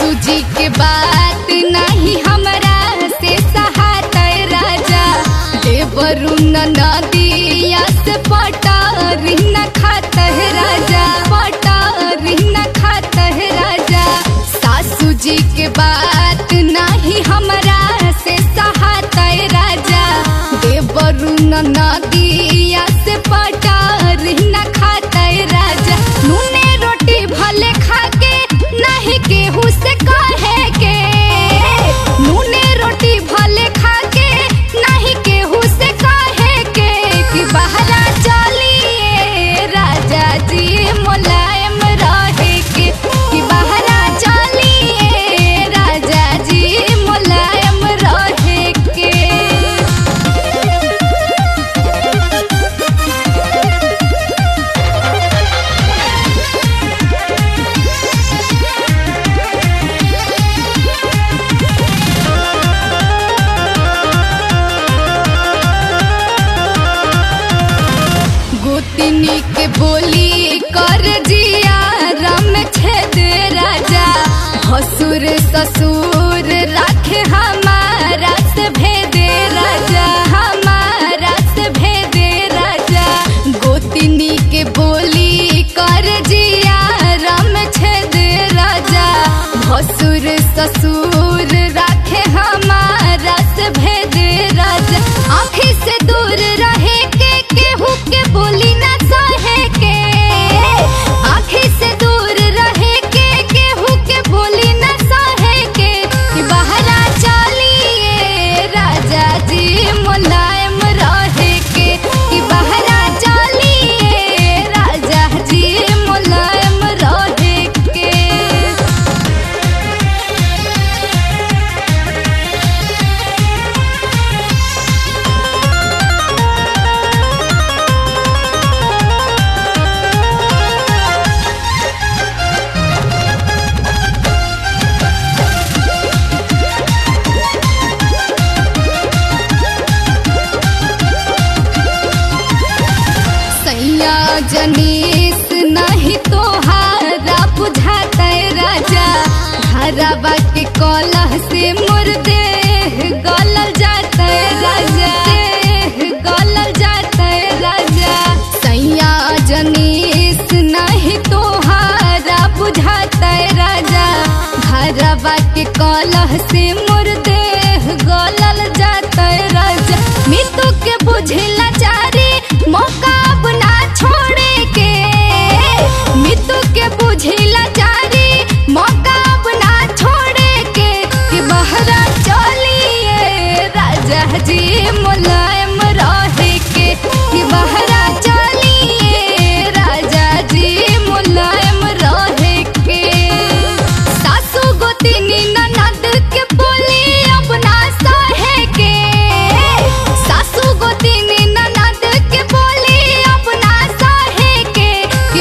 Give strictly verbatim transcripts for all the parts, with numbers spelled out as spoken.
सूझी के बात नहीं हमरा से सहात राजा देवरुण नदिया से पटारी न खात राजा पटारी न खात राजा सासू जी के बात नहीं हमरा से सहात राजा देवरुण नदिया से पटारी न खात राजा नूने रोटी भले खा के नहीं केहू से कहे के नूने रोटी भले खा के नहीं केहू से कहे के कि बहरा चलिए राजा जी मुलायम रहे के कि बहरा चलिए राजा जी मुलायम रहे के। गोतिनी के बोली कर जिया रम छेद राजा हसुर ससुर राखे हमारा से भेद राजा हमारा से भेद राजा गोतिनी के बोली कर जिया रम छेद राजा हसुर ससुर राखे हमारा से भेद राजा आँखी से दूर रहे के केहू के बोली न सहे के आँखी से दूर रहे के केहू के बोली न सहे के कि बहरा चलिए राजा जी मुलायम रहे के कि बहरा चलिए राजा जी मुलायम रहे के। जनीस नहीं तो हारा बुझाता राजा हराबा के कलह से मुर्दे गलल जाता राजा गलल जाता राजा सैया जनीस नहीं तो हारा बुझाता राजा हराबा के कलह से मुर्दे गलल जाता राजा मितु के बुझला चारी मौका अपना छोड़े के मितु के बुझला चारी मौका अपना छोड़े के कि बहरा चलिए राजा जी मुलायम रहे के कि बहरा चलिए राजा जी मुलायम रहे के। सासू गोतिनी ननद के बोली अपना सहे के सासू गोतिनी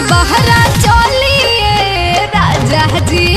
बहरा चलिए राजा जी